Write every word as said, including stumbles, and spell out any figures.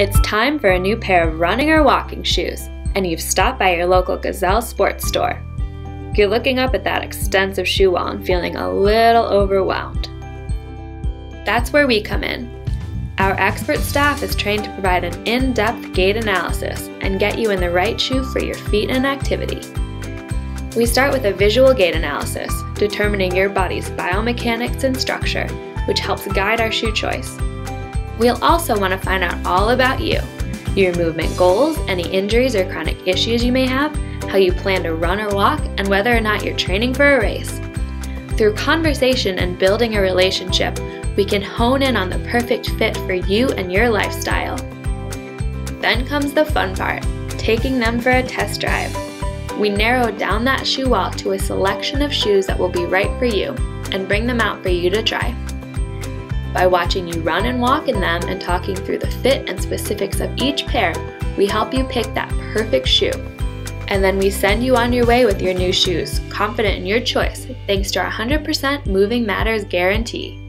It's time for a new pair of running or walking shoes, and you've stopped by your local Gazelle Sports Store. You're looking up at that extensive shoe wall and feeling a little overwhelmed. That's where we come in. Our expert staff is trained to provide an in-depth gait analysis and get you in the right shoe for your feet and activity. We start with a visual gait analysis, determining your body's biomechanics and structure, which helps guide our shoe choice. We'll also want to find out all about you, your movement goals, any injuries or chronic issues you may have, how you plan to run or walk, and whether or not you're training for a race. Through conversation and building a relationship, we can hone in on the perfect fit for you and your lifestyle. Then comes the fun part, taking them for a test drive. We narrow down that shoe wall to a selection of shoes that will be right for you and bring them out for you to try. By watching you run and walk in them and talking through the fit and specifics of each pair, we help you pick that perfect shoe. And then we send you on your way with your new shoes, confident in your choice, thanks to our one hundred percent Moving Matters guarantee.